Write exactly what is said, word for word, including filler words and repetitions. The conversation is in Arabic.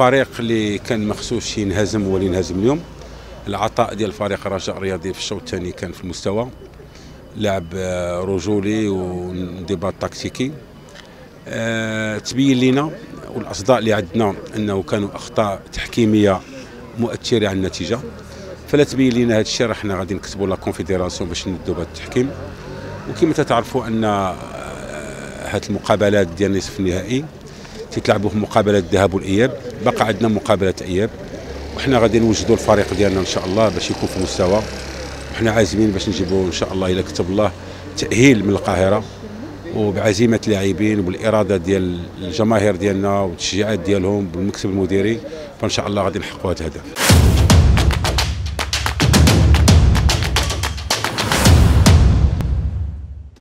الفريق اللي كان مخصوص ينهزم هو اللي انهزم اليوم. العطاء ديال فريق الرجاء الرياضي في الشوط الثاني كان في المستوى، لعب رجولي وانضباط تكتيكي. أه تبين لنا والاصداء اللي عندنا انه كانوا اخطاء تحكيميه مؤثره على النتيجه، فلا تبين لنا هذا الشيء راه حنا غادي نكتبوا لا كونفيديراسيون باش ندوا بهذا التحكيم. وكما تعرفوا ان هذه المقابلات ديال نصف النهائي تيتلعبوا في مقابلات الذهاب والاياب، بقى عندنا مقابلات اياب وحنا غادي نوجدوا الفريق ديالنا ان شاء الله باش يكون في مستوى، وحنا عازمين باش نجيبوا ان شاء الله الا كتب الله تاهيل من القاهره، وبعزيمه اللاعبين والاراده ديال الجماهير ديالنا والتشجيعات ديالهم بالمكتب المديري، فان شاء الله غادي نحققوا هذا الهدف.